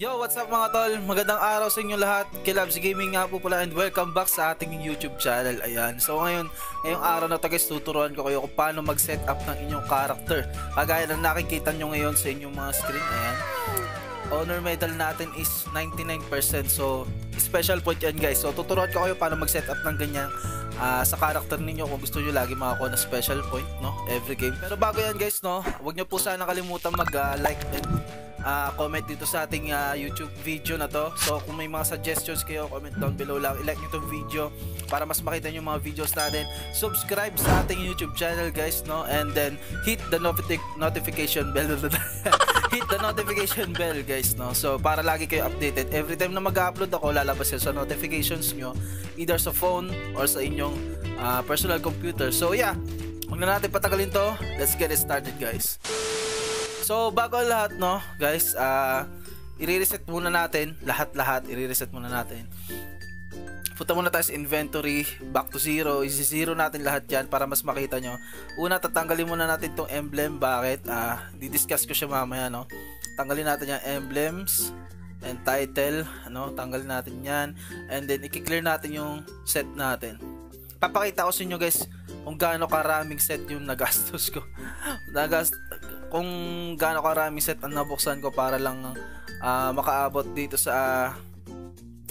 Yo, what's up mga tol? Magandang araw sa inyo lahat. Killabs Gaming nga po pala and welcome back sa ating YouTube channel. Ayan, so ngayong araw na to guys, tuturuan ko kayo kung paano mag-set up ng inyong character. Kagaya na nakikita nyo ngayon sa inyong mga screen. Ayan, honor medal natin is 99%. So, special point yan guys. So, tuturuan ko kayo paano mag-set up ng ganyan sa character ninyo kung gusto nyo lagi makakuha na special point, no? Every game. Pero bago yan guys, no, huwag nyo po sana kalimutan mag-like and comment dito sa ating YouTube video na to. So kung may mga suggestions kayo, comment down below lang. I-like nyo itong video para mas makita nyo mga videos natin. Subscribe sa ating YouTube channel guys, no? And then hit the notification bell. Hit the notification bell guys, no? So para lagi kayo updated. Every time na mag-upload ako, lalabas yun sa notifications nyo, either sa phone or sa inyong personal computer. So yeah, huwag na natin patagalin to. Let's get it started guys. So bago lahat, no guys, i-reset muna natin lahat-lahat. I-reset muna natin. Punta muna tayo sa inventory, back to zero. I-zero natin lahat yan para mas makita nyo. Una, tatanggalin muna natin tong emblem. Bakit? Didiscuss ko siya mamaya, no. Tanggalin natin yung emblems and title, ano, tanggalin natin yan. And then i-clear natin yung set natin. Papakita ko sa inyo guys kung gaano karaming set yung nagastos ko. Kung gaano karaming set ang nabuksan ko para lang makaabot dito sa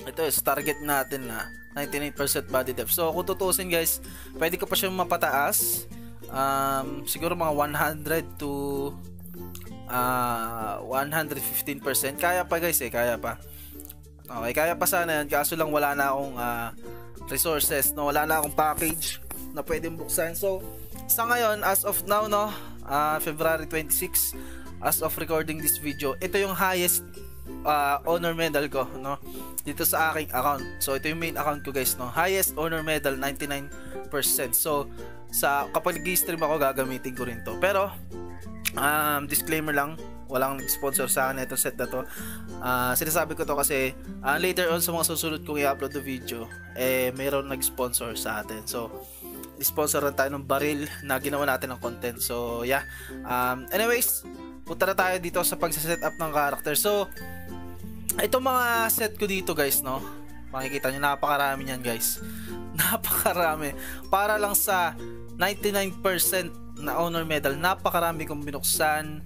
ito is target natin na 99% body depth. So kung tutusin guys, pwede ko pa siyang mapataas, siguro mga 100 to 115%. Kaya pa guys, eh, kaya pa. Okay, kaya pa sana yan, kaso lang wala na akong resources, no? Wala na akong package na pwedeng buksan. So sa ngayon, as of now, no, February 26, as of recording this video, ito yung highest honor medal ko, no, dito sa aking account. So ito yung main account ko guys, no, highest honor medal 99%. So sa kapag nag-stream ako, gagamitin ko rin to. Pero disclaimer lang, walang nag-sponsor sa akin itong set na to. Sinasabi ko to kasi later on sa mga susunod kong i-upload na video, eh mayroon nag-sponsor sa atin. So sponsor rin tayo ng baril na ginawa natin ng content. So yeah, anyways, punta na tayo dito sa pagsa-set up ng character. So itong mga set ko dito guys, no, makikita nyo napakarami yan guys, napakarami. Para lang sa 99% na honor medal, napakarami kong binuksan.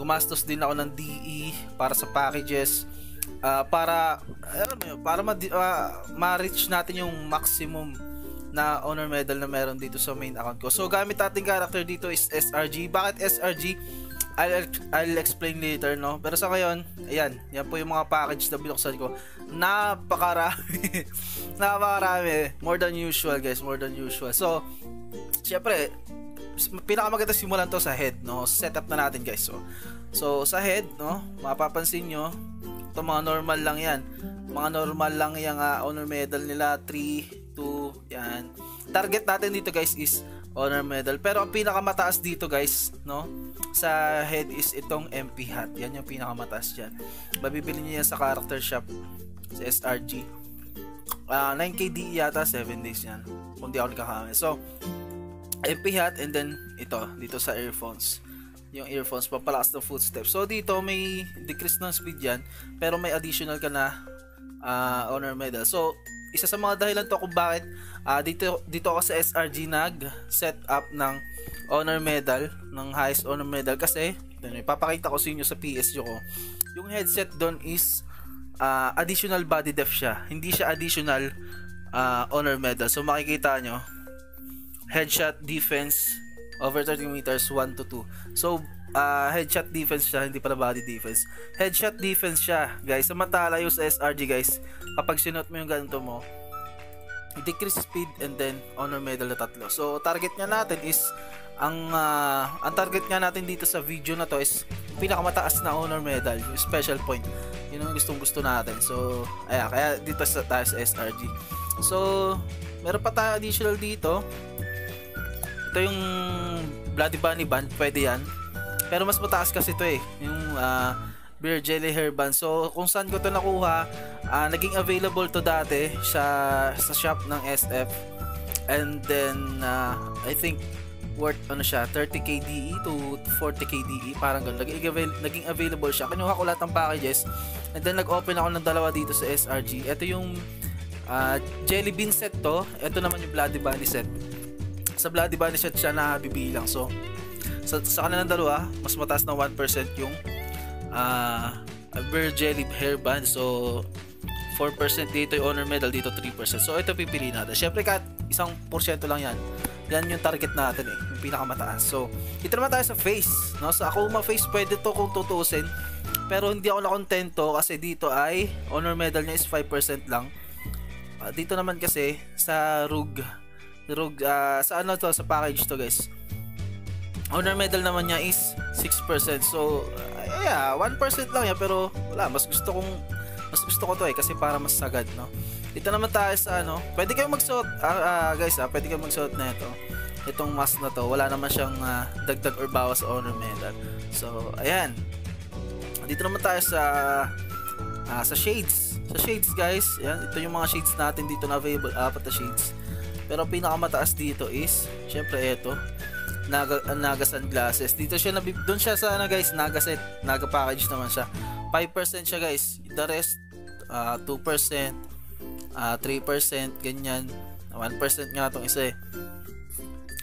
Gumastos din ako ng DE para sa packages, para ma-reach natin yung maximum na honor medal na meron dito sa main account ko. So gamit ating character dito is SRG. Bakit SRG? I'll explain later, no. Pero sa ngayon, ayan, yan po yung mga package na binuksan ko. Napakarami. Napakarami, more than usual guys, more than usual. So syempre pinakamaganda simulan to sa head, no. Setup na natin guys. So sa head, no, mapapansin nyo ito, mga normal lang yan, mga normal lang yung honor medal nila, 3, 2, yan. Target natin dito guys is honor medal, pero ang pinakamataas dito guys, no, sa head is itong MP hat. Yan yung pinakamataas dyan. Mabibili nyo yan sa character shop sa SRG. 9KD yata, 7 days yan kung di ako nagkakami. So MP hat, and then ito dito sa earphones, yung earphones papalakas ng footsteps. So dito may decrease ng speed yan, pero may additional ka na honor medal. So isa sa mga dahilan to kung bakit dito ako sa SRG nag-set up ng honor medal, ng highest honor medal, kasi ipapakita ko sa inyo sa PSU ko, yung headset doon is additional body depth siya, hindi siya additional honor medal. So makikita nyo, headshot defense over 30 meters 1 to 2. So headshot defense siya, hindi pala body defense. Headshot defense siya guys. Samantala sa SRG guys, kapag sinot mo yung ganito mo, decrease speed and then honor medal na 3. So target nga natin is ang target nga natin dito sa video na to is pinakamataas na honor medal, yung special point. Yun ang gustong-gusto natin. So ayan, kaya dito tayo sa SRG. So meron pa tayo additional dito. Ito yung Bloody Bunny band, pwede yan. Pero mas mataas kasi ito eh, yung Beer Jelly hairband. So kung saan ko to nakuha, naging available to dati sa shop ng SF. And then I think worth ano siya, 30KDE to 40KDE, parang gano'n. Naging available siya. Kinuha ko lahat ng packages And then nag-open ako ng dalawa dito sa SRG. Ito yung Jelly Bean set to. Ito naman yung Bloody Bunny set. Sa Bloody Bunny set siya nabibilang. So sa kanilang dalawa, mas mataas na 1% yung Beer Jelly hairband. So 4% dito yung honor medal, dito 3%. So ito pipili natin. Syempre kahit 1% lang yan. Yan yung target natin eh, yung pinakamataas. So dito naman tayo sa face, no? So ako ma-face pwede to kung tutuusin. Pero hindi ako nakontento kasi dito ay honor medal niya is 5% lang. Dito naman kasi sa Rug sa ano to, sa package to guys, honor medal naman niya is 6%. So yeah, 1% lang yan, pero wala, mas gusto ko to eh kasi para mas sagad, no? Dito naman tayo sa ano, pwede kayong magsuot guys, pwede kayong magsuot na ito. Itong mask na to, wala naman siyang dagdag or bawas honor medal. So ayan. Dito naman tayo sa shades. Sa shades guys, yan, ito yung mga shades natin dito na available, 4 shades. Pero pinakamataas dito is syempre ito, Naga sunglasses. Dito siya doon siya sa ano guys, Naga set, Naga package naman siya. 5% siya guys. The rest 2%, 3% ganyan. 1% nga tong isa eh.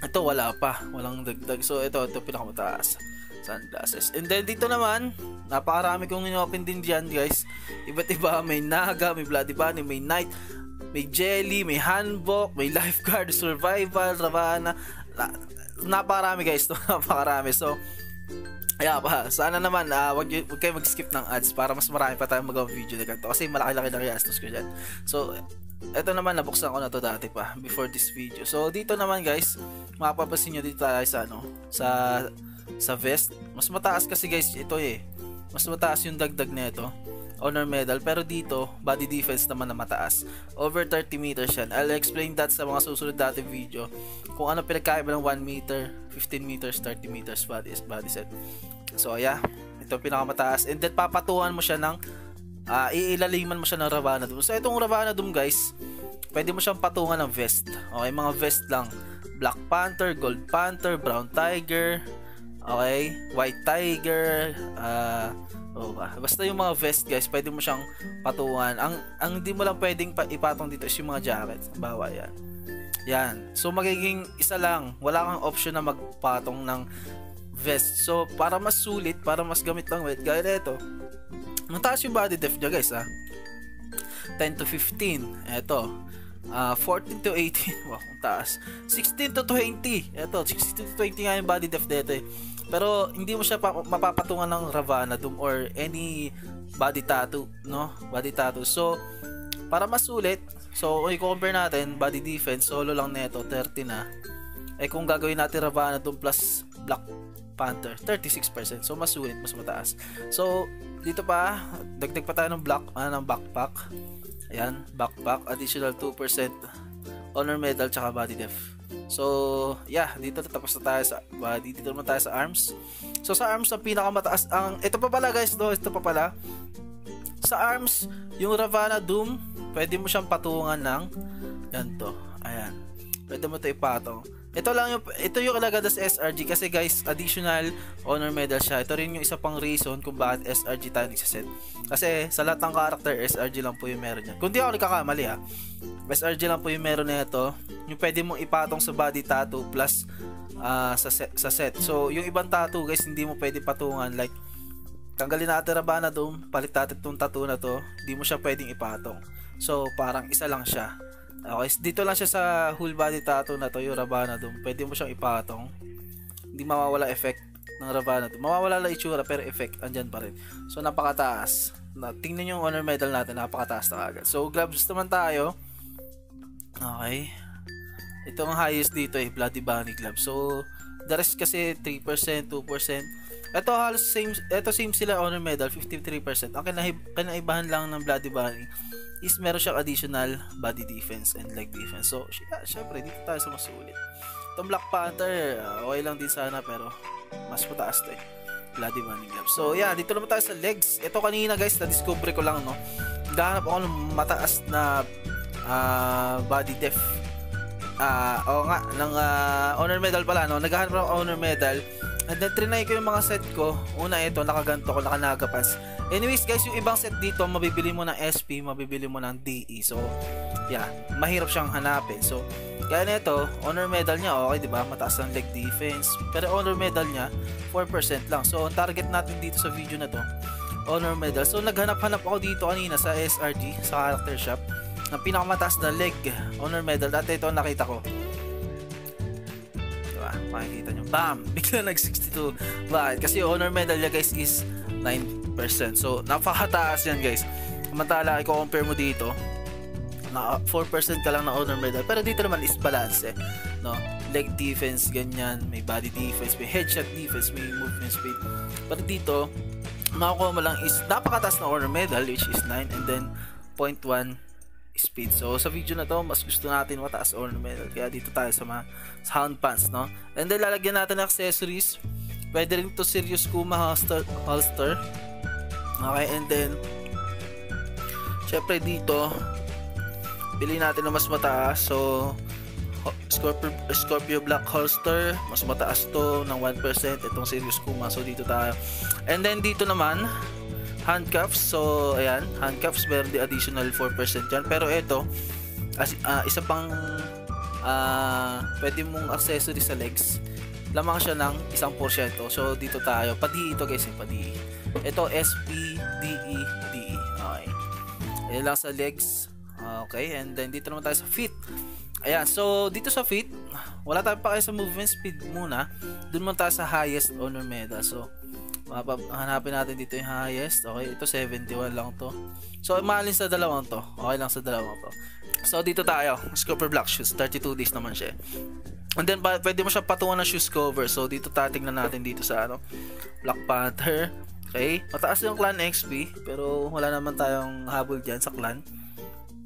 Ito wala pa, walang dagdag. So ito pinakamataas. Sunglasses. And then dito naman, napakarami kong in-open din dyan guys. Iba't iba, may Naga, may Bloody Bunny, may Night, may Jelly, may Handbook, may Lifeguard, Survival, Ravana. Napakarami guys, to napakarami. So yeah, sana naman wag kayo mag-skip ng ads para mas marami pa tayong magawa video na ganito kasi malaki-laki na kaya astos ko dyan. So eto naman, nabuksan ko na to dati pa before this video. So dito naman guys, mapapansin nyo dito tayo sa ano, sa vest. Mas mataas kasi guys ito eh, mas mataas yung dagdag na ito, honor medal. Pero dito body defense naman na mataas, over 30 meters yan. I'll explain that sa mga susunod natin video kung ano pinagkaiba ng 1 meter, 15 meters, 30 meters body set. So yeah, ito pinakamataas. And then papatuhan mo siya ng iilaliman mo siya ng Ravana Doom. So itong Ravana Doom guys, pwede mo siyang patungan ng vest. Okay, mga vest lang, Black Panther, Gold Panther, Brown Tiger, okay, White Tiger, basta yung mga vest guys, pwede mo siyang patungan. Ang hindi mo lang pwedeng ipatong dito is yung mga jackets. Bawa yan. Yan. So magiging isa lang, wala kang option na magpatong ng vest. So para mas sulit, para mas gamit lang wait, gaya nito. Mataas yung body depth niya guys ha. 10 to 15. Eto. 14 to 18. Wow, ang taas. 16 to 20. Eto, 16 to 20 nga yung body depth dito eh. Pero hindi mo siya mapapatungan ng Ravana Doom or any body tattoo, no? Body tattoo. So para mas ulit, so i-compare natin body defense solo lang nito 30 na. Eh kung gagawin natin Ravana Doom plus Black Panther, 36%. So mas ulit, mas mataas. So dito pa, dagdag pa tayo ng backpack. Ayan, backpack, additional 2% honor medal tsaka body depth. So yeah, dito tapos na tayo sa body. Dito naman tayo sa arms. So sa arms ang pinakamataas ang, ito pa pala guys, no? Ito pa pala sa arms, yung Ravana Doom pwede mo siyang patungan ng ganito. Ayan, pwede mo ito ipatong. Ito lang yung, ito yung kalaganda sa SRG kasi guys, additional honor medal siya. Ito rin yung isa pang reason kung bakit SRG tayo nagsaset. Kasi sa lahat ng character, SRG lang po yung meron niya. Kung di ako nagkakamali ha, SRG lang po yung meron na ito. Yung pwede mong ipatong sa body tattoo plus sa set. So yung ibang tattoo guys, hindi mo pwede patungan. Like tanggalin natin Ravana Doom, palit natin itong tattoo na to, hindi mo siya pwedeng ipatong. So parang isa lang siya. Okay, dito lang siya sa whole body tattoo na to, yung Ravana Doom. Pwede mo siyang ipatong. Hindi mawawala effect ng Ravana Doom. Mawawala lang itsura pero effect andyan pa rin. So napakataas. Tingnan niyo yung honor medal natin, napakataas na agad. So gloves naman tayo. Okay. Ito ang highest dito eh, Bloody Bunny gloves. So the rest kasi 3%, 2%. Ito halos same, ito same sila honor medal, 53%. Ang kinaibahan lang ng Bloody Bunny is meron siyang additional body defense and leg defense. So yeah, syempre dito tayo sa mas ulit. Itong Black Panther okay lang din sana pero mas mataas to eh, Bloody Bunny gloves. So yeah, dito naman tayo sa legs. Ito kanina guys, na-discover ko lang, no? Naghahanap ako ng mataas na body depth honor medal pala, no? Naghahanap ako ng honor medal And then trinay ko yung mga set ko. Una ito, nakaganto ko, nakanagapas. Anyways guys, yung ibang set dito, mabibili mo ng SP, mabibili mo ng DE. So yeah, mahirap siyang hanapin. So kaya na ito, honor medal niya, okay, diba? Mataas ang leg defense. Pero honor medal niya, 4% lang. So ang target natin dito sa video na to, honor medal. So naghanap-hanap ako dito kanina sa SRG, sa character shop, ng pinakamataas na leg honor medal. Dati ito nakita ko, diba? Makikita nyo, bam! Bigla nag-62. Bakit? Kasi honor medal niya guys is 9%. So napakataas yan guys. Samantala, i-compare mo dito na 4% ka lang na honor medal. Pero dito naman is balance eh, no? Leg defense, ganyan. May body defense, may headshot defense, may movement speed. Pero dito makukuha mo lang is napakataas na honor medal, which is 9, and then 0.1 speed. So sa video na to, mas gusto natin mataas honor medal, kaya dito tayo sa mga hound pants, no? And then lalagyan natin ng accessories. Pwede rin to serious kuma holster. Okay, and then syempre dito bili natin ng mas mataas. So Scorpio Black Holster, mas mataas to ng 1%, itong Serious Kuma. So dito tayo. And then dito naman handcuffs. So ayan, handcuffs, meron din additional 4% yan. Pero ito isa pang pwede mong accessory sa legs, lamang siya ng 1%. So dito tayo, padi ito guys, padi ito, SP, DE, DE. Okay, yan lang sa legs. Okay, and then dito naman tayo sa feet. Ayan, so dito sa feet, wala tayo pa kayo sa movement speed muna. Doon muna tayo sa highest honor medal. So hanapin natin dito yung highest. Okay, ito 71 lang to. So mahalin sa dalawang to. Okay lang sa dalawang to. So dito tayo, Scorpio Black Shoes, 32 days naman siya. And then pwede mo siya patungan ng shoes cover. So dito tatignan natin dito sa ano, Black Panther. Okay, mataas yung clan XP, pero wala naman tayong habol dyan sa clan.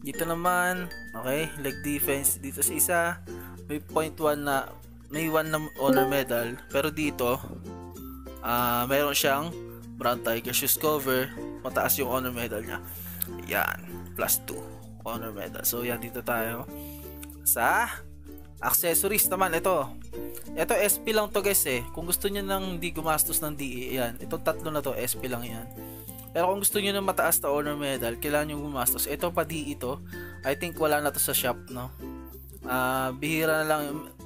Dito naman, okay, leg defense dito sa isa, may 0.1 na, may 1 na honor medal. Pero dito, meron siyang Brown Tiger shoes cover, mataas yung honor medal niya. Yan, plus 2 honor medal. So yan, dito tayo sa accessories naman. Ito SP lang to guys eh. Kung gusto niyo nang hindi gumastos ng DE, yan, itong tatlo na to, SP lang yan. Pero kung gusto niyo ng mataas na honor medal, kailangan nyo gumastos. Ito pa di ito, I think wala na to sa shop, no? Bihira na lang.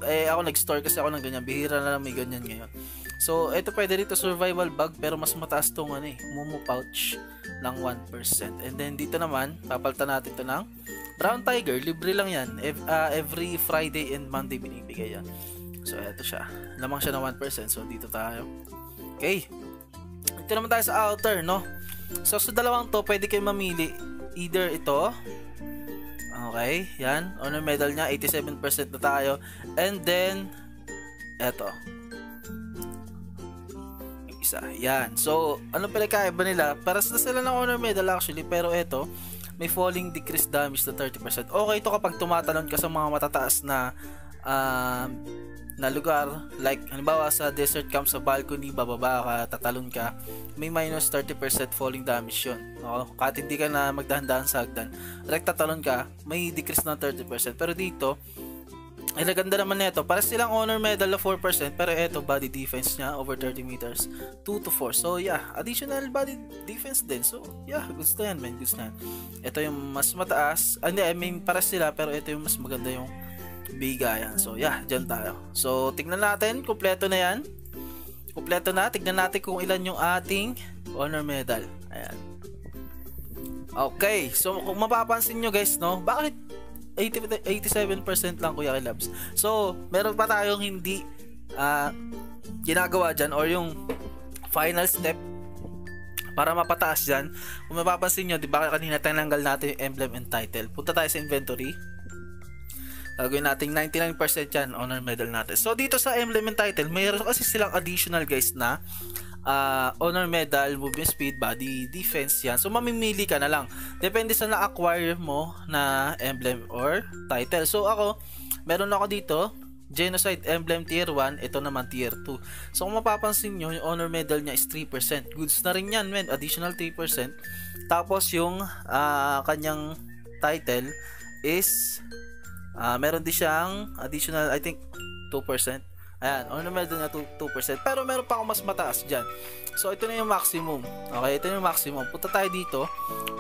Eh ako nag-store kasi ako ng ganyan. Bihira na lang may ganyan ngayon. So ito pwede rito, survival bag. Pero mas mataas tong ano eh, Mumu pouch ng 1%. And then dito naman, papalitan natin to ng Brown Tiger. Libre lang yan. Every Friday and Monday binibigay yan. So ito siya, lamang siya ng 1%. So dito tayo. Okay, ito naman tayo sa outer, no? So sa dalawang to, pwede kayo mamili. Either ito, okay, yan, honor medal niya 87% na tayo. And then eto, yung isa, yan. So anong pinakaiba nila? Paras na sila ng honor medal actually. Pero eto, may falling decrease damage na 30%. Okay ito kapag tumatalon ka sa mga matataas na na lugar, like halimbawa sa desert camp, sa balcony, bababa ka, tatalon ka, may minus 30% falling damage yun. No? Kahit hindi ka na magdahan-dahan sa hagdan, like tatalon ka, may decrease ng 30%. Pero dito, ay naganda naman nito. Para silang honor medal na 4%, pero eto, body defense niya over 30 meters, 2 to 4. So yeah, additional body defense din. So yeah, gusto yan men, gusto yan. Ito yung mas mataas. I mean, para sila, pero ito yung mas maganda yung bigayan. So yeah, dyan tayo. So tignan natin, kumpleto na yan, kumpleto na. Tignan natin kung ilan yung ating honor medal. Ayan. Okay, so kung mapapansin nyo guys, no, bakit 87% lang Kuya Killabs? So meron pa tayong hindi ginagawa dyan, or yung final step para mapataas dyan. Kung mapapansin nyo, diba kanina tinanggal natin yung emblem and title. Punta tayo sa inventory, gagawin natin 99% yan, honor medal natin. So dito sa emblem and title, mayroon kasi silang additional guys na honor medal, movement speed, body defense yan. So mamimili ka na lang, depende sa na-acquire mo na emblem or title. So ako, meron ako dito Genocide Emblem Tier 1, ito naman Tier 2. So kung mapapansin nyo, yung honor medal niya is 3%. Goods na rin yan men, additional 3%. Tapos yung kanyang title is meron din siyang additional, I think 2%. Ayan, only meron na 2%. Pero meron pa ako mas mataas dyan. So ito na yung maximum. Okay, ito na yung maximum. Punta tayo dito.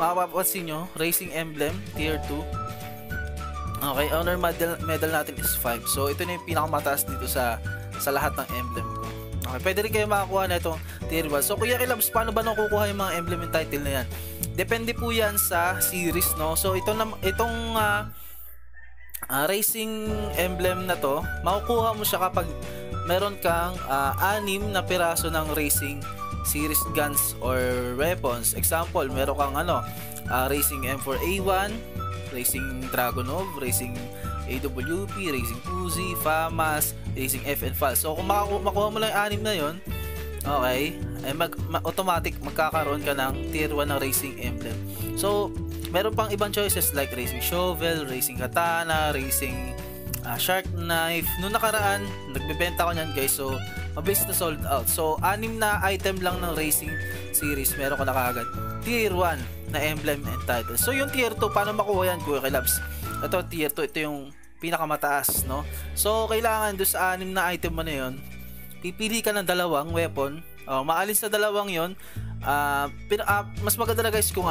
Makapapansin nyo, Racing Emblem Tier 2. Okay, honor medal natin is 5. So ito na yung pinakamataas dito sa lahat ng emblem ko. Okay, pwede rin kayo makakuha na itong Tier 1. So Kuya Killabs, paano ba nakukuha yung mga emblem and title na yan? Depende po yan sa series, no? So ito na, itong Racing Emblem na to, makukuha mo siya kapag meron kang 6 na piraso ng Racing series guns or weapons. Example, meron kang Racing M4A1, Racing Dragunov, Racing AWP, Racing Uzi, FAMAS, Racing FN FAL. So kung makuha mo lang yung 6 na yon, okay, eh automatic magkakaroon ka ng Tier 1 ng Racing Emblem. So meron pang ibang choices like Racing Shovel, Racing Katana, Racing Shark Knife. Noong nakaraan, nagbebenta ko niyan guys. So mabilis na sold out. So 6 na item lang ng Racing series, meron ko na kaagad Tier 1 na emblem and title. So yung Tier 2, paano makuha yan Kuya Killabs? Ito Tier 2, ito yung pinakamataas, no? So kailangan doon sa 6 na item mo na yun, pipili ka ng 2 weapon. Maalis na 2 'yon. Mas maganda na guys kung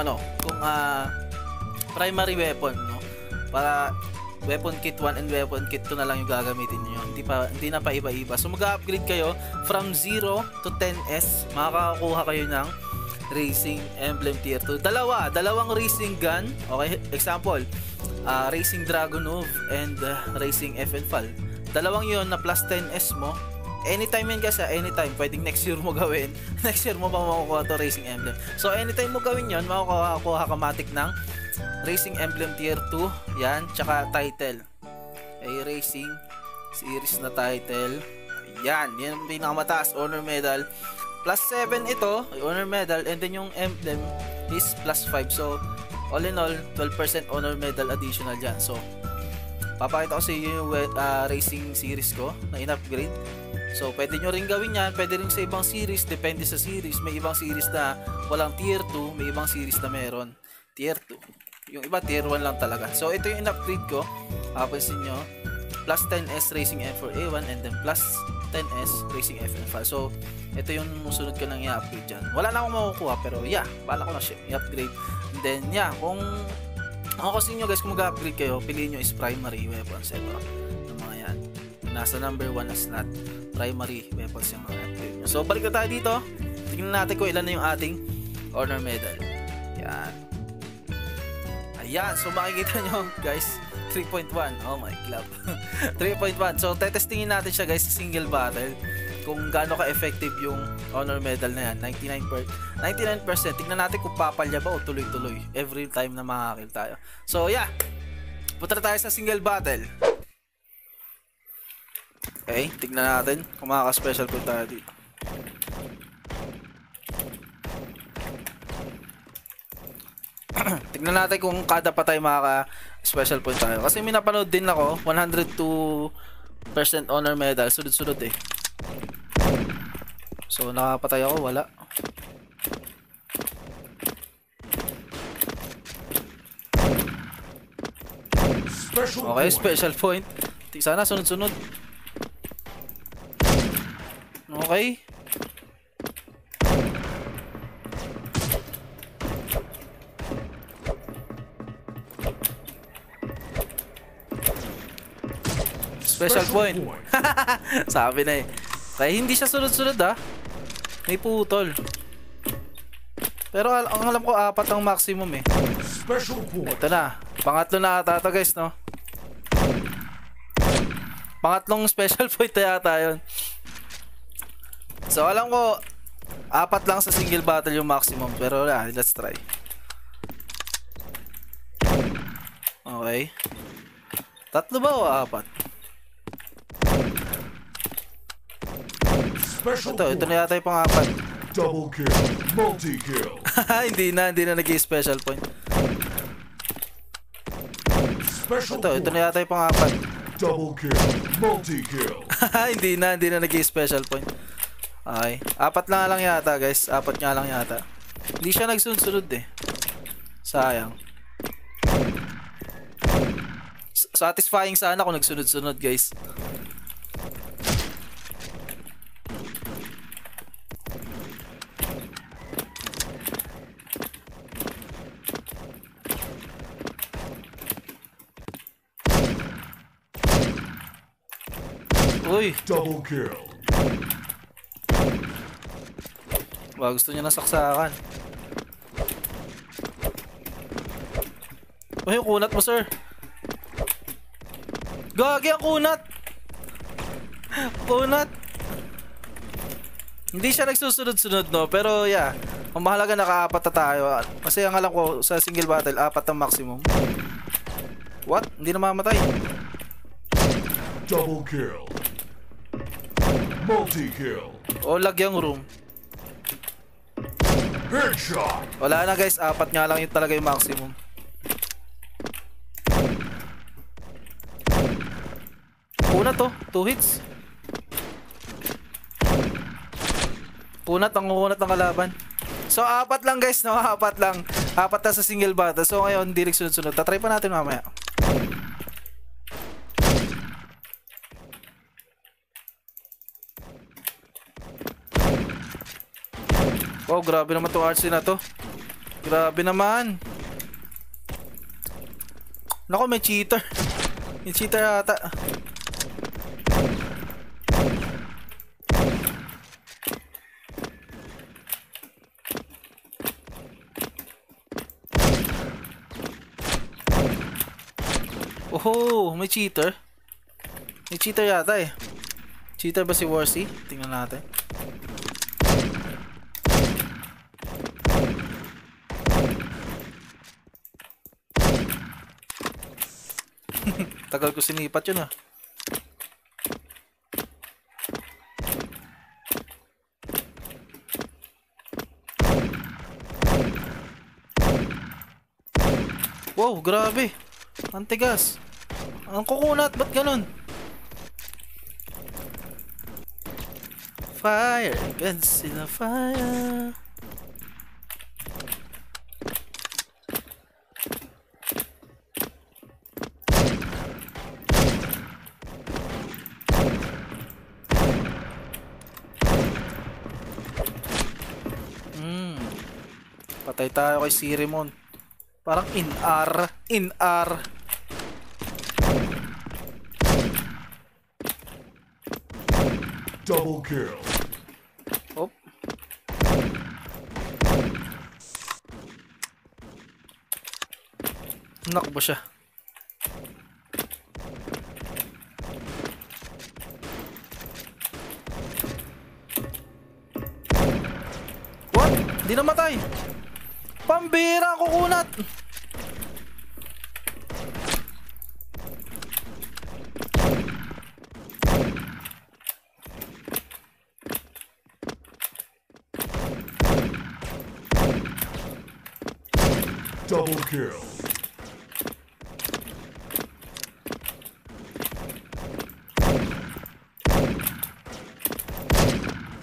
primary weapon, no? Para weapon kit 1 and weapon kit 2 na lang yung gagamitin niyo. Hindi na pa iba-iba. So mag-upgrade kayo from 0 to 10S, makakakuha kayo ng Racing Emblem Tier 2. Dalawang racing gun. Okay, example, Racing Dragunov and Racing FN FAL. Dalawang 'yon na plus 10S mo. Anytime yan guys, anytime. Pwedeng next year mo gawin. Next year mo pa makukuha to Racing Emblem. So anytime mo gawin yon, makukuha ka matik ng Racing Emblem Tier 2. Yan, tsaka title. Ay, Racing series na title. Yan, yan ang pinakamataas. Honor medal. Plus 7 ito, honor medal. And then yung emblem is plus 5. So all in all, 12% honor medal additional dyan. So papakita ko sa inyo yung Racing series ko na in-upgrade. So pwede nyo rin gawin yan, pwede rin sa ibang series, depende sa series. May ibang series na walang Tier 2, may ibang series na meron Tier 2, yung iba Tier 1 lang talaga. So ito yung in-upgrade ko, kapansin nyo, plus 10S Racing M4A1 and then plus 10S Racing FN FAL. So ito yung musunod ko nang i-upgrade dyan. Wala na akong makukuha pero yeah, bala ko na siya i-upgrade. And then yeah, kung ako kasi nyo guys, kung mag-upgrade kayo, piliin nyo is primary weapons, ito ng mga yan, nasa number 1 na slot, primary weapons yung mga active. So balik na tayo dito, tignan natin kung ilan na yung ating honor medal. Ayan, ayan, so makikita nyo guys, 3.1, oh my club. 3.1, so tetestingin natin siya guys sa single battle kung gaano ka effective yung honor medal na yan. 99%, tignan natin kung papalya ba o tuloy-tuloy every time na makakil tayo. So yeah, punta tayo sa single battle. Okay, tignan natin kung makaka-special po tayo dito. Tignan natin kung kada pa tayo makaka-special po tayo. Kasi may napanood din ako, 102% honor medal, sunod-sunod eh. So nakapatay ako, wala. Okay, special point. Sana sunod-sunod. Okay. Special point. Sabi na eh. Kaya hindi siya sunod-sunod ah. May putol. Pero ang alam ko 4 ang maximum eh. Ito na. Pangatlo na ata to guys, no? Pangatlong special point yata yun. So alam ko 4 lang sa single battle yung maximum. Pero let's try. Okay, 3 ba o 4? Ito na yata yung pang-4. Double kill, multi-kill. Hindi na nag-special point. Ito na yata yung pang-4. Double kill, multi-kill. Hindi na nag-special point. Okay, 4 na lang yata guys, 4 nga lang yata. Hindi siya nagsunod-sunod eh. Sayang. Satisfying sana kung nagsunod-sunod guys. Uy. Double kill. Wah, gusto niya nasaksakan. Uy, yung kunat mo, sir. Gagi ang kunat. Kunat. Hindi siya nagsusunod-sunod, no? Pero, yeah. Ang mahalaga, naka-apat na tayo. Kasi ang alam ko, sa single battle, apat ang maximum. What? Hindi namamatay. Double kill. Multi-kill. O, lagyang room. Headshot. Wala na, guys. Apat nga lang yun talaga yung maximum. Kunat, oh. 2 hits. Kunat, ang kunat ng kalaban. So, apat lang guys, no? Apat lang. Apat na sa single battle. So, ngayon, direct sunod-sunod. Tatry pa natin mamaya. Oh, grabe naman itong RC na to. Grabe naman. Nako, may cheater. May cheater ata. Oh, may cheater. May cheater yata eh. Cheater ba si Warsi? Tingnan natin. Tagal ko sinipat yun ah. Wow, grabe. Ang tigas. Ang kukunat, ba't ganun? Fire, guns in the fire. Patay tayo kay Ceremon. Parang in R. Double kill. Op. Nakbo siya. What? Di namatay. Pambira kukunat. Double kill.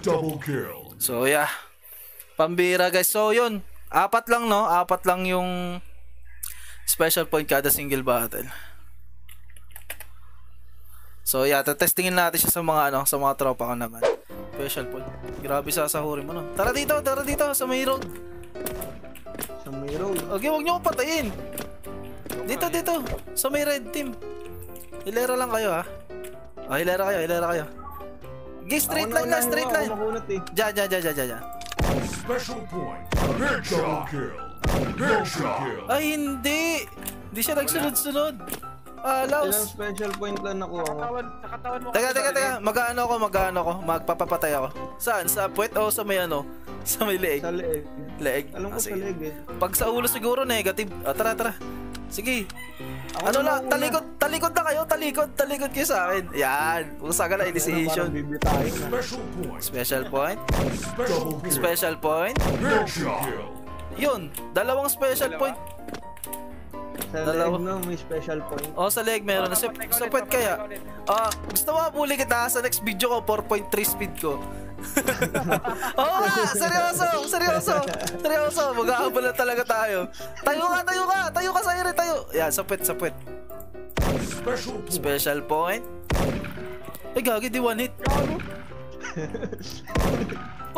Double kill. So yeah. Pambira guys. So yun. Apat lang no. Apat lang yung special point kada single battle. So yeah. Testingin natin siya sa mga ano. Sa mga tropa ko naman. Special point. Grabe sasahurin mo no. Tara dito. Tara dito. Sa may road. Sa may road. Okay, huwag nyo ko patayin. Dito, dito. Sa may red team. Hilera lang kayo, ha? Oh, hilera kayo, hilera kayo. Okay, straight line na, straight line. Diyan, diyan, diyan, diyan. Special point. Headshot kill. Headshot kill. Ay, hindi. Hindi siya nagsunod-sunod. Alaus. Ilang special point lang nakuha ko. Nakatawan mo. Teka, teka, teka. Mag-ano ako, mag-ano ako. Magpapapatay ako. Saan? Sa puwet o sa may ano? Sa may leeg. Sa leeg. Leeg. Alam ko sa leeg eh. Pag sa ulo siguro negative. Ah, tara, tara. Sige. Ano na? Talikod. Talikod na kayo. Talikod. Talikod kayo sa akin. Yan. Pusa ka na. Indecision. Special point. Special point. Special point. Yun. Dalawang special point. Sa leeg no, may special point. Oh, sa leeg meron. Sa puwet kaya. Gusto mo mabuli kita sa next video ko. 4.3 speed ko. Oo nga, seryoso, seryoso, seryoso, mag-aabal na talaga tayo. Tayo ka sa ere, tayo. Yan, sapwet, sapwet. Special point. Ay, gagi, di 1 hit.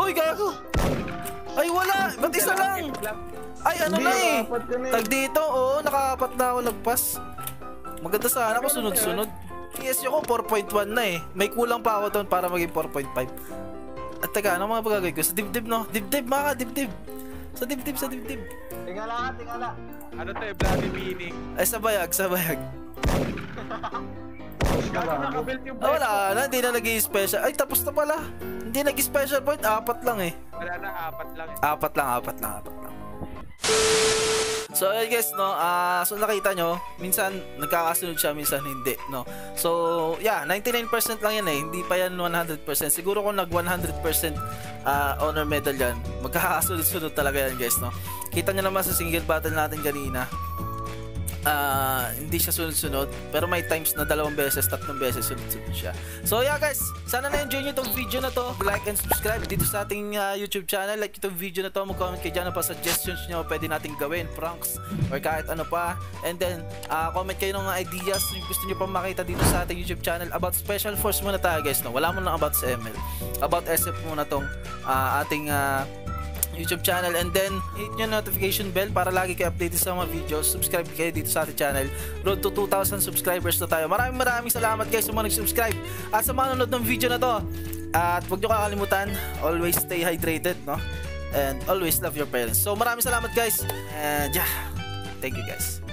Uy, gago. Ay, wala, ba't isa lang? Ay, ano na eh. Tag dito, oo, nakaapat na ako nagpas. Maganda sana ako sunod-sunod. PSU ko 4.1 na eh. May kulang pa ako doon para maging 4.5. At teka, ano mga pagagawin ko? Sa dibdib no? Dibdib mga ka, dibdib. Sa dibdib, sa dibdib. Tingala ka, tingala. Ano tayo, Bloody Bunny? Ay, sabayag, sabayag. Oh, wala na, hindi na nag-i-special. Ay, tapos na pala. Hindi nag-i-special point, apat lang eh. Wala na, apat lang eh. Apat lang, apat lang, apat lang. So ayun guys no, so nakita nyo, minsan nagkakasunod siya, minsan hindi no. So yeah, 99% lang yan eh, hindi pa yan 100%. Siguro kung nag 100% honor medal yan, magkakasunod-sunod talaga yan guys no. Kita nyo naman sa single battle natin kanina, hindi siya sunod-sunod, pero may times na dalawang beses, tatlong beses sunod-sunod siya. So yeah guys, sana na-enjoy nyo itong video na to. Like and subscribe dito sa ating YouTube channel. Like itong video na to, mag-comment kayo dyan pa suggestions nyo, pwede natin gawin, pranks or kahit ano pa. And then comment kayo ng mga ideas yung gusto nyo pang makita dito sa ating YouTube channel. About Special Force muna tayo guys no? Wala mo lang about sa ML, about SF muna tong ating YouTube channel, and then hit nyo notification bell para lagi kayo updated sa mga videos. Subscribe kayo dito sa ating channel. Road to 2,000 subscribers na tayo. Maraming salamat guys sa mga nag-subscribe at sa mga nanonood ng video na to. At huwag nyo kakalimutan, always stay hydrated no, and always love your parents. So maraming salamat guys, and yeah, thank you guys.